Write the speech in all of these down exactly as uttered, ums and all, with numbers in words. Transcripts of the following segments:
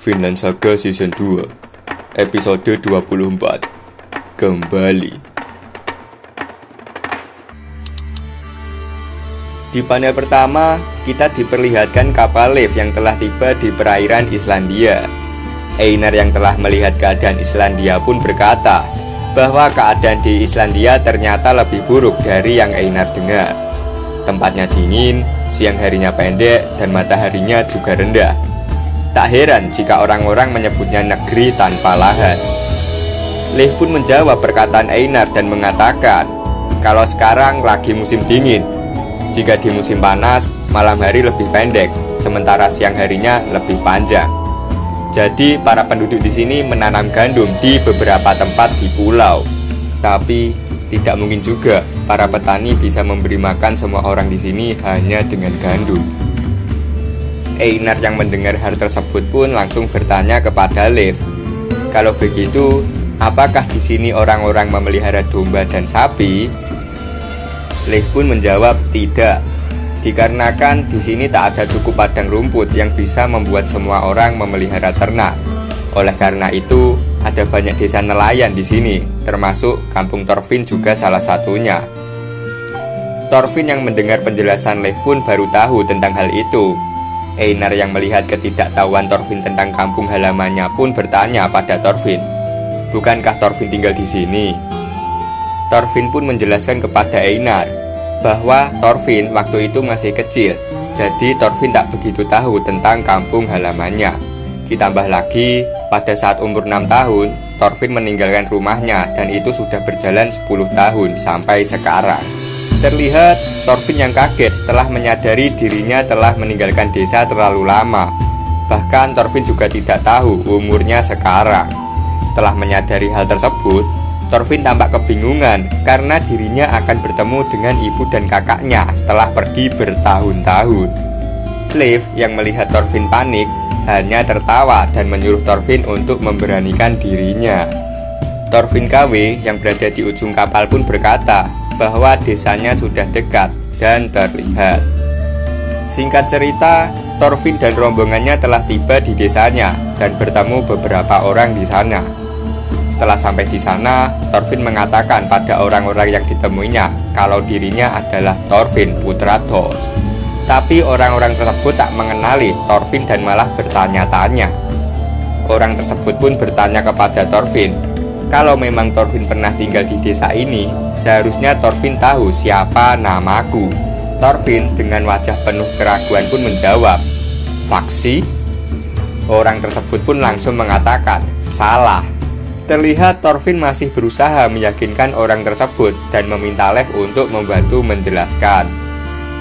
Vinland Saga Season dua Episode dua puluh empat Kembali. Di panel pertama, kita diperlihatkan kapal Leif yang telah tiba di perairan Islandia. Einar yang telah melihat keadaan Islandia pun berkata bahwa keadaan di Islandia ternyata lebih buruk dari yang Einar dengar. Tempatnya dingin, siang harinya pendek, dan mataharinya juga rendah. Tak heran jika orang-orang menyebutnya negeri tanpa lahan. Leif pun menjawab perkataan Einar dan mengatakan kalau sekarang lagi musim dingin. Jika di musim panas, malam hari lebih pendek, sementara siang harinya lebih panjang. Jadi para penduduk di sini menanam gandum di beberapa tempat di pulau. Tapi tidak mungkin juga para petani bisa memberi makan semua orang di sini hanya dengan gandum. Einar yang mendengar hal tersebut pun langsung bertanya kepada Leif, kalau begitu, apakah di sini orang-orang memelihara domba dan sapi? Leif pun menjawab tidak, dikarenakan di sini tak ada cukup padang rumput yang bisa membuat semua orang memelihara ternak. Oleh karena itu, ada banyak desa nelayan di sini, termasuk kampung Thorfinn juga salah satunya. Thorfinn yang mendengar penjelasan Leif pun baru tahu tentang hal itu. Einar yang melihat ketidaktahuan Thorfinn tentang kampung halamannya pun bertanya pada Thorfinn, bukankah Thorfinn tinggal di sini? Thorfinn pun menjelaskan kepada Einar bahwa Thorfinn waktu itu masih kecil, jadi Thorfinn tak begitu tahu tentang kampung halamannya. Ditambah lagi, pada saat umur enam tahun, Thorfinn meninggalkan rumahnya dan itu sudah berjalan sepuluh tahun sampai sekarang. Terlihat Thorfinn yang kaget setelah menyadari dirinya telah meninggalkan desa terlalu lama. Bahkan Thorfinn juga tidak tahu umurnya sekarang. Setelah menyadari hal tersebut, Thorfinn tampak kebingungan karena dirinya akan bertemu dengan ibu dan kakaknya setelah pergi bertahun-tahun. Leif yang melihat Thorfinn panik hanya tertawa dan menyuruh Thorfinn untuk memberanikan dirinya. Thorfinn K W yang berada di ujung kapal pun berkata bahwa desanya sudah dekat dan terlihat. Singkat cerita, Thorfinn dan rombongannya telah tiba di desanya dan bertemu beberapa orang di sana. Setelah sampai di sana, Thorfinn mengatakan pada orang-orang yang ditemuinya kalau dirinya adalah Thorfinn putra Thors. Tapi orang-orang tersebut tak mengenali Thorfinn dan malah bertanya-tanya. Orang tersebut pun bertanya kepada Thorfinn, kalau memang Thorfinn pernah tinggal di desa ini, seharusnya Thorfinn tahu siapa namaku. Thorfinn dengan wajah penuh keraguan pun menjawab, Faksi? Orang tersebut pun langsung mengatakan, salah. Terlihat Thorfinn masih berusaha meyakinkan orang tersebut dan meminta Leif untuk membantu menjelaskan.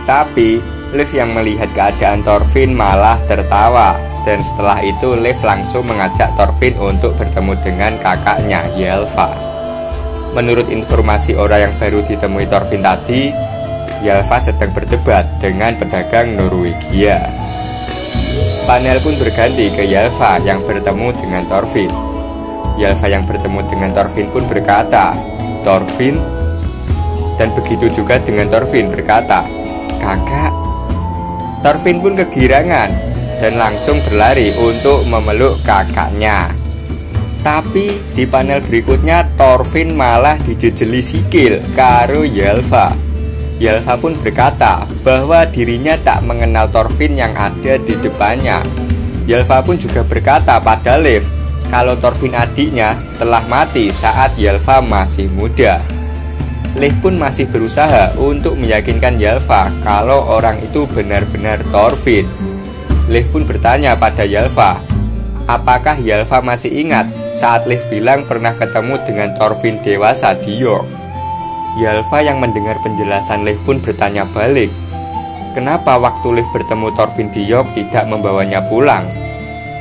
Tapi Leif yang melihat keadaan Thorfinn malah tertawa. Dan setelah itu Leif langsung mengajak Thorfinn untuk bertemu dengan kakaknya, Ylfa. Menurut informasi orang yang baru ditemui Thorfinn tadi, Ylfa sedang berdebat dengan pedagang Norwegia. Panel pun berganti ke Ylfa yang bertemu dengan Thorfinn. Ylfa yang bertemu dengan Thorfinn pun berkata, Thorfinn? Dan begitu juga dengan Thorfinn berkata, kakak? Thorfinn pun kegirangan dan langsung berlari untuk memeluk kakaknya. Tapi di panel berikutnya Thorfinn malah dijejeli sikil karo Ylfa. Ylfa pun berkata bahwa dirinya tak mengenal Thorfinn yang ada di depannya. Ylfa pun juga berkata pada Leif kalau Thorfinn adiknya telah mati saat Ylfa masih muda. Leif pun masih berusaha untuk meyakinkan Ylfa kalau orang itu benar-benar Thorfinn. Leif pun bertanya pada Ylfa, apakah Ylfa masih ingat saat Leif bilang pernah ketemu dengan Thorfinn dewasa di York? Ylfa yang mendengar penjelasan Leif pun bertanya balik, kenapa waktu Leif bertemu Thorfinn di York tidak membawanya pulang?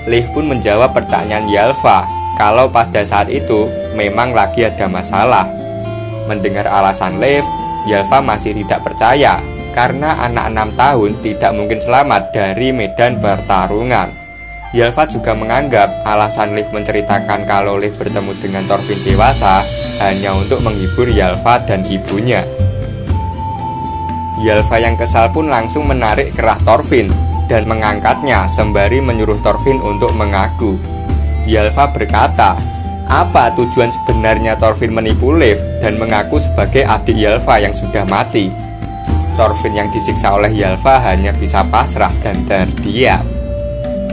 Leif pun menjawab pertanyaan Ylfa kalau pada saat itu memang lagi ada masalah. Mendengar alasan Leif, Ylfa masih tidak percaya karena anak enam tahun tidak mungkin selamat dari medan pertarungan. Ylfa juga menganggap alasan Leif menceritakan kalau Leif bertemu dengan Thorfinn dewasa hanya untuk menghibur Ylfa dan ibunya. Ylfa yang kesal pun langsung menarik kerah Thorfinn dan mengangkatnya sembari menyuruh Thorfinn untuk mengaku. Ylfa berkata, apa tujuan sebenarnya Thorfinn menipu Leif dan mengaku sebagai adik Ylfa yang sudah mati? Thorfinn yang disiksa oleh Ylfa hanya bisa pasrah dan terdiam.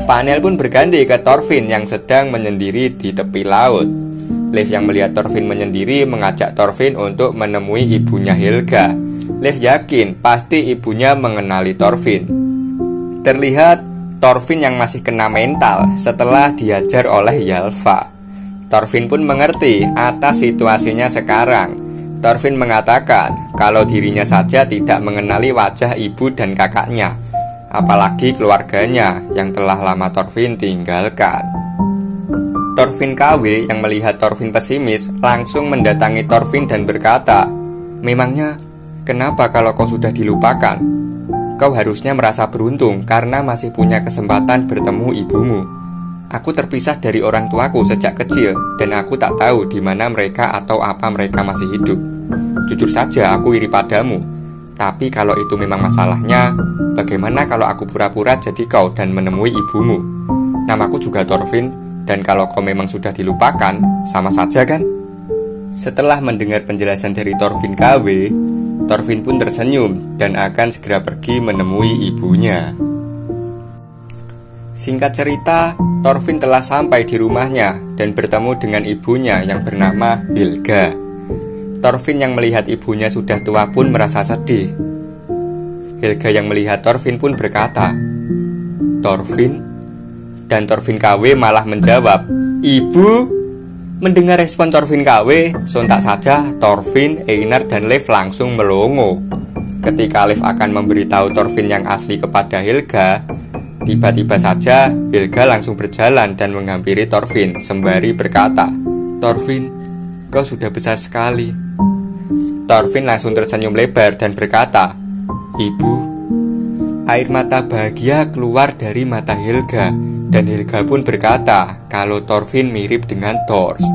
Panel pun berganti ke Thorfinn yang sedang menyendiri di tepi laut. Leif yang melihat Thorfinn menyendiri mengajak Thorfinn untuk menemui ibunya Helga. Leif yakin pasti ibunya mengenali Thorfinn. Terlihat Thorfinn yang masih kena mental setelah dihajar oleh Ylfa. Thorfinn pun mengerti atas situasinya sekarang. Thorfinn mengatakan kalau dirinya saja tidak mengenali wajah ibu dan kakaknya, apalagi keluarganya yang telah lama Thorfinn tinggalkan. Thorfinn K W yang melihat Thorfinn pesimis langsung mendatangi Thorfinn dan berkata, memangnya kenapa kalau kau sudah dilupakan? Kau harusnya merasa beruntung karena masih punya kesempatan bertemu ibumu. Aku terpisah dari orang tuaku sejak kecil dan aku tak tahu di mana mereka atau apa mereka masih hidup. Jujur saja aku iri padamu. Tapi kalau itu memang masalahnya, bagaimana kalau aku pura-pura jadi kau dan menemui ibumu? Namaku juga Thorfinn dan kalau kau memang sudah dilupakan, sama saja kan? Setelah mendengar penjelasan dari Thorfinn K W, Thorfinn pun tersenyum dan akan segera pergi menemui ibunya. Singkat cerita, Thorfinn telah sampai di rumahnya dan bertemu dengan ibunya yang bernama Helga. Thorfinn yang melihat ibunya sudah tua pun merasa sedih. Helga yang melihat Thorfinn pun berkata, Thorfinn? Dan Thorfinn K W malah menjawab, Ibu? Mendengar respon Thorfinn K W, sontak saja Thorfinn, Einar, dan Leif langsung melongo. Ketika Leif akan memberitahu Thorfinn yang asli kepada Helga, tiba-tiba saja Helga langsung berjalan dan menghampiri Thorfinn sembari berkata, Thorfinn, kau sudah besar sekali. Thorfinn langsung tersenyum lebar dan berkata, Ibu. Air mata bahagia keluar dari mata Helga dan Helga pun berkata kalau Thorfinn mirip dengan Thors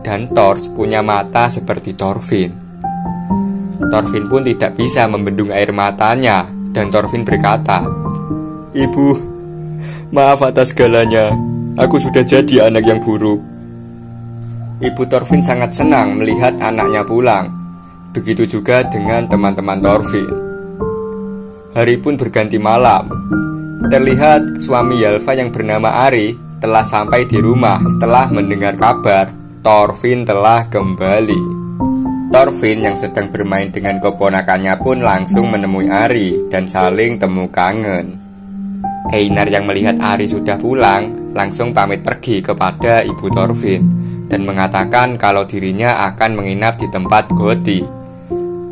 dan Thors punya mata seperti Thorfinn. Thorfinn pun tidak bisa membendung air matanya dan Thorfinn berkata, Ibu, maaf atas segalanya. Aku sudah jadi anak yang buruk. Ibu Thorfinn sangat senang melihat anaknya pulang. Begitu juga dengan teman-teman Thorfinn. Hari pun berganti malam. Terlihat suami Ylfa yang bernama Ari telah sampai di rumah setelah mendengar kabar Thorfinn telah kembali. Thorfinn yang sedang bermain dengan keponakannya pun langsung menemui Ari dan saling temu kangen. Einar yang melihat Ari sudah pulang langsung pamit pergi kepada ibu Thorfinn dan mengatakan kalau dirinya akan menginap di tempat Goti.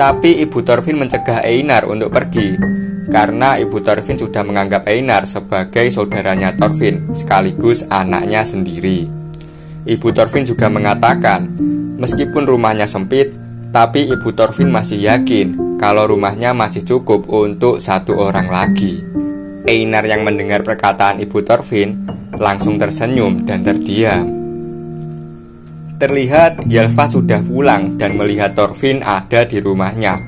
Tapi ibu Thorfinn mencegah Einar untuk pergi karena ibu Thorfinn sudah menganggap Einar sebagai saudaranya Thorfinn sekaligus anaknya sendiri. Ibu Thorfinn juga mengatakan meskipun rumahnya sempit, tapi ibu Thorfinn masih yakin kalau rumahnya masih cukup untuk satu orang lagi. Einar yang mendengar perkataan ibu Thorfinn langsung tersenyum dan terdiam. Terlihat Ylfa sudah pulang dan melihat Thorfinn ada di rumahnya.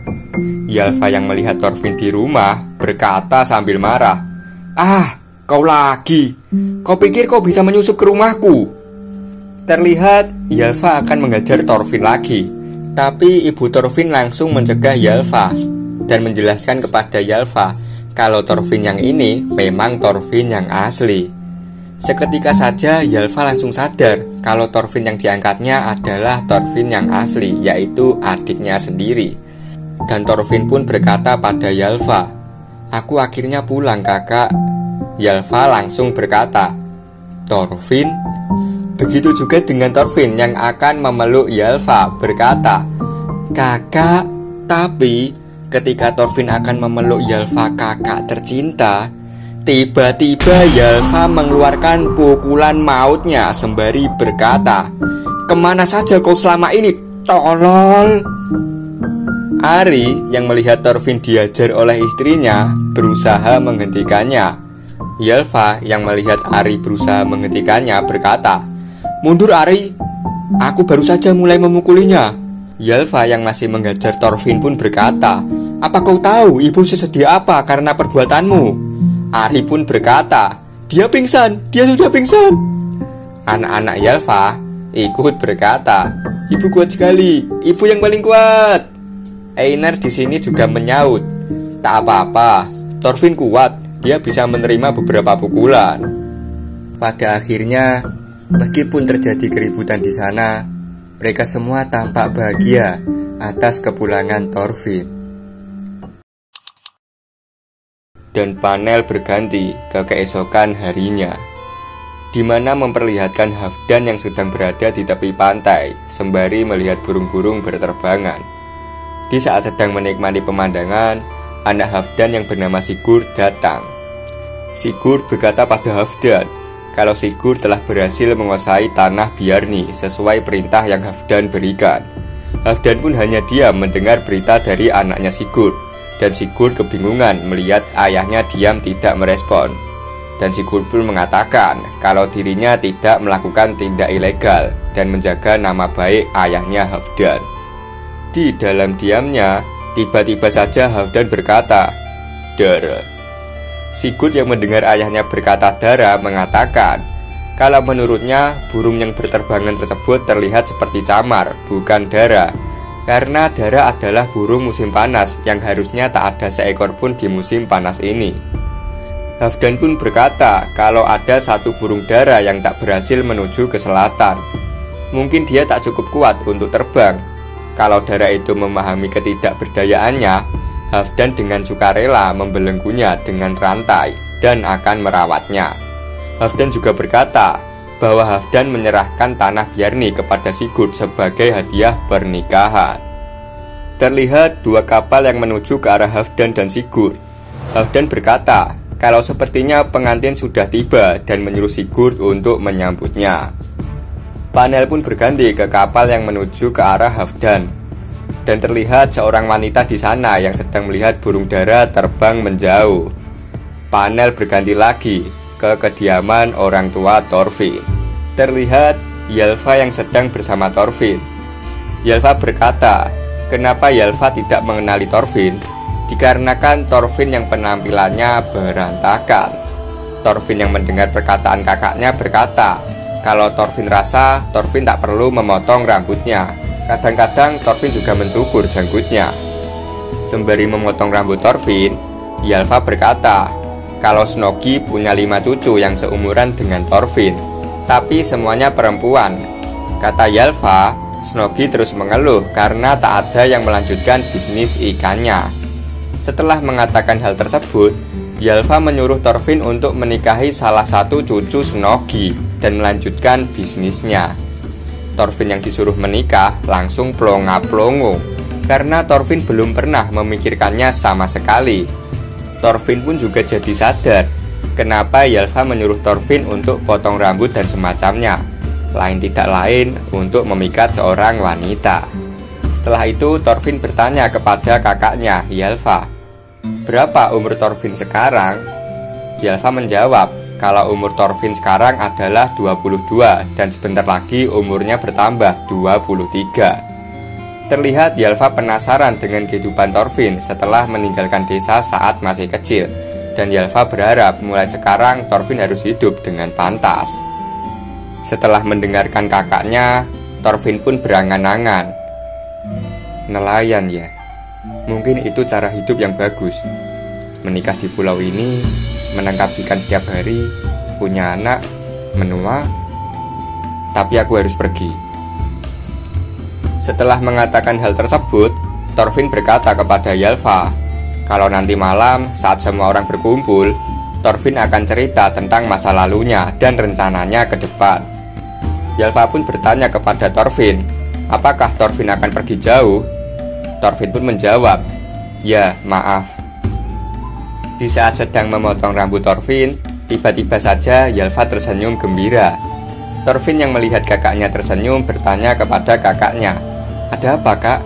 Ylfa yang melihat Thorfinn di rumah berkata sambil marah, Ah, kau lagi. Kau pikir kau bisa menyusup ke rumahku? Terlihat Ylfa akan mengejar Thorfinn lagi. Tapi ibu Thorfinn langsung mencegah Ylfa dan menjelaskan kepada Ylfa kalau Thorfinn yang ini memang Thorfinn yang asli. Seketika saja Ylfa langsung sadar kalau Thorfinn yang diangkatnya adalah Thorfinn yang asli, yaitu adiknya sendiri. Dan Thorfinn pun berkata pada Ylfa, Aku akhirnya pulang kakak. Ylfa langsung berkata, Thorfinn? Begitu juga dengan Thorfinn yang akan memeluk Ylfa berkata, Kakak, tapi... Ketika Thorfinn akan memeluk Ylfa kakak tercinta, tiba-tiba Ylfa mengeluarkan pukulan mautnya sembari berkata, Kemana saja kau selama ini, tolol? Ari yang melihat Thorfinn dihajar oleh istrinya berusaha menghentikannya. Ylfa yang melihat Ari berusaha menghentikannya berkata, Mundur Ari, aku baru saja mulai memukulinya. Ylfa yang masih menghajar Thorfinn pun berkata, Apa kau tahu ibu sesedih apa karena perbuatanmu? Ari pun berkata, "Dia pingsan, dia sudah pingsan." Anak-anak Ylfa ikut berkata, "Ibu kuat sekali, ibu yang paling kuat." Einar di sini juga menyaut, "Tak apa-apa, Thorfinn kuat, dia bisa menerima beberapa pukulan." Pada akhirnya, meskipun terjadi keributan di sana, mereka semua tampak bahagia atas kepulangan Thorfinn. Dan panel berganti ke keesokan harinya, di mana memperlihatkan Hafdan yang sedang berada di tepi pantai sembari melihat burung-burung berterbangan. Di saat sedang menikmati pemandangan, anak Hafdan yang bernama Sigurd datang. Sigurd berkata pada Hafdan kalau Sigurd telah berhasil menguasai tanah Bjarni sesuai perintah yang Hafdan berikan. Hafdan pun hanya diam mendengar berita dari anaknya Sigurd, dan Sigurd kebingungan melihat ayahnya diam tidak merespon. Dan Sigurd pun mengatakan kalau dirinya tidak melakukan tindak ilegal dan menjaga nama baik ayahnya Hafdan. Di dalam diamnya, tiba-tiba saja Hafdan berkata, "Dara." Sigurd yang mendengar ayahnya berkata Dara mengatakan kalau menurutnya burung yang berterbangan tersebut terlihat seperti camar, bukan Dara, karena Dara adalah burung musim panas yang harusnya tak ada seekor pun di musim panas ini. Hafdan pun berkata kalau ada satu burung Dara yang tak berhasil menuju ke selatan. Mungkin dia tak cukup kuat untuk terbang. Kalau Dara itu memahami ketidakberdayaannya, Hafdan dengan sukarela membelenggunya dengan rantai dan akan merawatnya. Hafdan juga berkata bahwa Hafdan menyerahkan tanah Bjarni kepada Sigurd sebagai hadiah pernikahan. Terlihat dua kapal yang menuju ke arah Hafdan dan Sigurd. Hafdan berkata kalau sepertinya pengantin sudah tiba dan menyuruh Sigurd untuk menyambutnya. Panel pun berganti ke kapal yang menuju ke arah Hafdan, dan terlihat seorang wanita di sana yang sedang melihat burung Dara terbang menjauh. Panel berganti lagi ke kediaman orang tua Thorfinn. Terlihat Ylfa yang sedang bersama Thorfinn. Ylfa berkata, kenapa Ylfa tidak mengenali Thorfinn? Dikarenakan Thorfinn yang penampilannya berantakan. Thorfinn yang mendengar perkataan kakaknya berkata kalau Thorfinn rasa, Thorfinn tak perlu memotong rambutnya. Kadang-kadang Thorfinn juga mencukur janggutnya. Sembari memotong rambut Thorfinn, Ylfa berkata kalau Snoggy punya lima cucu yang seumuran dengan Thorfinn, tapi semuanya perempuan. Kata Ylfa, Snoggy terus mengeluh karena tak ada yang melanjutkan bisnis ikannya. Setelah mengatakan hal tersebut, Ylfa menyuruh Thorfinn untuk menikahi salah satu cucu Snoggy dan melanjutkan bisnisnya. Thorfinn yang disuruh menikah langsung plonga-plongo karena Thorfinn belum pernah memikirkannya sama sekali. Thorfinn pun juga jadi sadar kenapa Ylfa menyuruh Thorfinn untuk potong rambut dan semacamnya, lain tidak lain untuk memikat seorang wanita. Setelah itu Thorfinn bertanya kepada kakaknya Ylfa, berapa umur Thorfinn sekarang? Ylfa menjawab kalau umur Thorfinn sekarang adalah dua puluh dua dan sebentar lagi umurnya bertambah dua puluh tiga. Terlihat Ylfa penasaran dengan kehidupan Thorfinn setelah meninggalkan desa saat masih kecil, dan Ylfa berharap mulai sekarang Thorfinn harus hidup dengan pantas. Setelah mendengarkan kakaknya, Thorfinn pun berangan-angan. Nelayan ya, mungkin itu cara hidup yang bagus. Menikah di pulau ini, menangkap ikan setiap hari, punya anak, menua. Tapi aku harus pergi. Setelah mengatakan hal tersebut, Thorfinn berkata kepada Ylfa kalau nanti malam saat semua orang berkumpul, Thorfinn akan cerita tentang masa lalunya dan rencananya ke depan. Ylfa pun bertanya kepada Thorfinn, apakah Thorfinn akan pergi jauh? Thorfinn pun menjawab, ya maaf. Di saat sedang memotong rambut Thorfinn, tiba-tiba saja Ylfa tersenyum gembira. Thorfinn yang melihat kakaknya tersenyum bertanya kepada kakaknya, ada apa kak?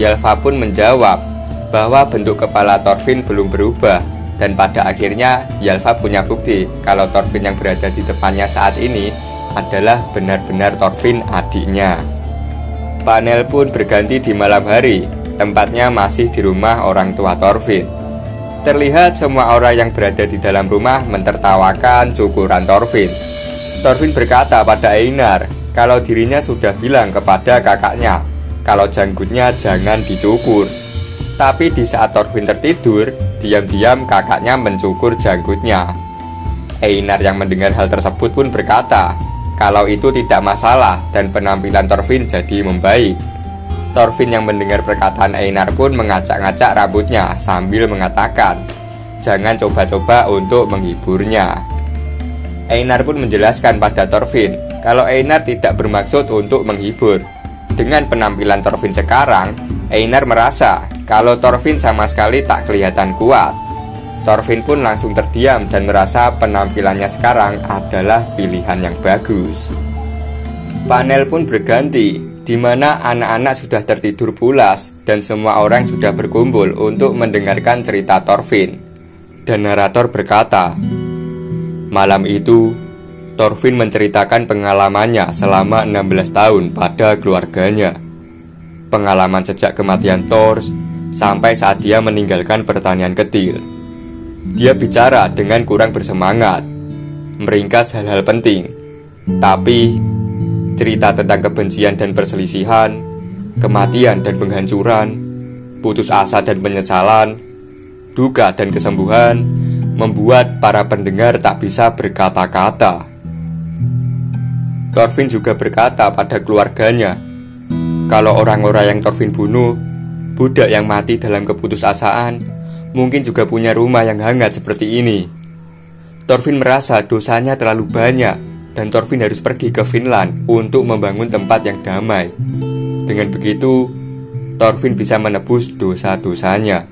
Ylfa pun menjawab bahwa bentuk kepala Thorfinn belum berubah, dan pada akhirnya Ylfa punya bukti kalau Thorfinn yang berada di depannya saat ini adalah benar-benar Thorfinn adiknya. Panel pun berganti di malam hari, tempatnya masih di rumah orang tua Thorfinn. Terlihat semua orang yang berada di dalam rumah mentertawakan cukuran Thorfinn. Thorfinn berkata pada Einar kalau dirinya sudah bilang kepada kakaknya kalau janggutnya jangan dicukur. Tapi di saat Thorfinn tertidur, diam-diam kakaknya mencukur janggutnya. Einar yang mendengar hal tersebut pun berkata kalau itu tidak masalah dan penampilan Thorfinn jadi membaik. Thorfinn yang mendengar perkataan Einar pun mengacak-ngacak rambutnya sambil mengatakan jangan coba-coba untuk menghiburnya. Einar pun menjelaskan pada Thorfinn kalau Einar tidak bermaksud untuk menghibur. Dengan penampilan Thorfinn sekarang, Einar merasa kalau Thorfinn sama sekali tak kelihatan kuat. Thorfinn pun langsung terdiam dan merasa penampilannya sekarang adalah pilihan yang bagus. Panel pun berganti, di mana anak-anak sudah tertidur pulas dan semua orang sudah berkumpul untuk mendengarkan cerita Thorfinn. Dan narator berkata, malam itu Thorfinn menceritakan pengalamannya selama enam belas tahun pada keluarganya. Pengalaman sejak kematian Thors sampai saat dia meninggalkan pertanian kecil. Dia bicara dengan kurang bersemangat, meringkas hal-hal penting. Tapi cerita tentang kebencian dan perselisihan, kematian dan penghancuran, putus asa dan penyesalan, duka dan kesembuhan, membuat para pendengar tak bisa berkata-kata. Thorfinn juga berkata pada keluarganya kalau orang-orang yang Thorfinn bunuh, budak yang mati dalam keputusasaan, mungkin juga punya rumah yang hangat seperti ini. Thorfinn merasa dosanya terlalu banyak dan Thorfinn harus pergi ke Vinland untuk membangun tempat yang damai. Dengan begitu, Thorfinn bisa menebus dosa-dosanya.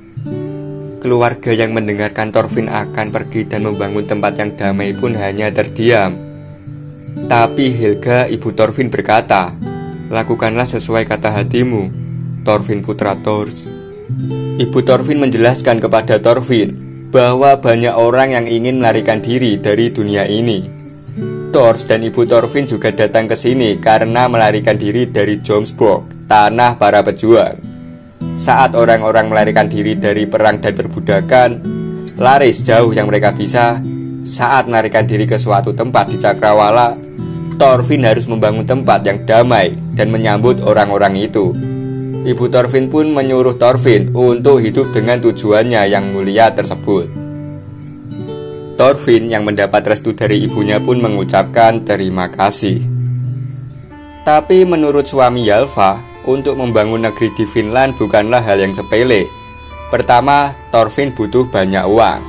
Keluarga yang mendengarkan Thorfinn akan pergi dan membangun tempat yang damai pun hanya terdiam. Tapi Helga, ibu Thorfinn berkata, lakukanlah sesuai kata hatimu, Thorfinn putra Thors. Ibu Thorfinn menjelaskan kepada Thorfinn bahwa banyak orang yang ingin melarikan diri dari dunia ini. Thors dan ibu Thorfinn juga datang ke sini karena melarikan diri dari Jomsborg, tanah para pejuang. Saat orang-orang melarikan diri dari perang dan perbudakan, lari sejauh yang mereka bisa. Saat melarikan diri ke suatu tempat di Cakrawala, Thorfinn harus membangun tempat yang damai dan menyambut orang-orang itu. Ibu Thorfinn pun menyuruh Thorfinn untuk hidup dengan tujuannya yang mulia tersebut. Thorfinn yang mendapat restu dari ibunya pun mengucapkan terima kasih. Tapi menurut suami Ylfa, untuk membangun negeri di Vinland bukanlah hal yang sepele. Pertama, Thorfinn butuh banyak uang.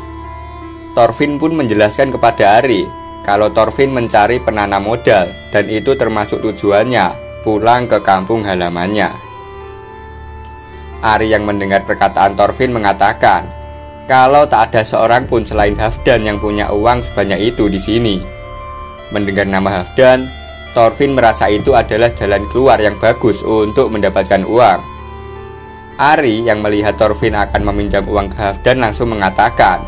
Thorfinn pun menjelaskan kepada Ari kalau Thorfinn mencari penanam modal dan itu termasuk tujuannya pulang ke kampung halamannya. Ari yang mendengar perkataan Thorfinn mengatakan kalau tak ada seorang pun selain Hafdan yang punya uang sebanyak itu di sini. Mendengar nama Hafdan, Thorfinn merasa itu adalah jalan keluar yang bagus untuk mendapatkan uang. Ari yang melihat Thorfinn akan meminjam uang ke Hafdan langsung mengatakan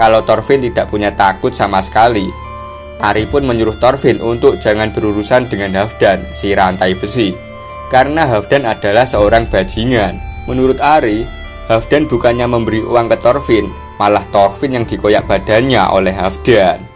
kalau Thorfinn tidak punya takut sama sekali. Ari pun menyuruh Thorfinn untuk jangan berurusan dengan Hafdan, si rantai besi, karena Hafdan adalah seorang bajingan. Menurut Ari, Hafdan bukannya memberi uang ke Thorfinn, malah Thorfinn yang dikoyak badannya oleh Hafdan.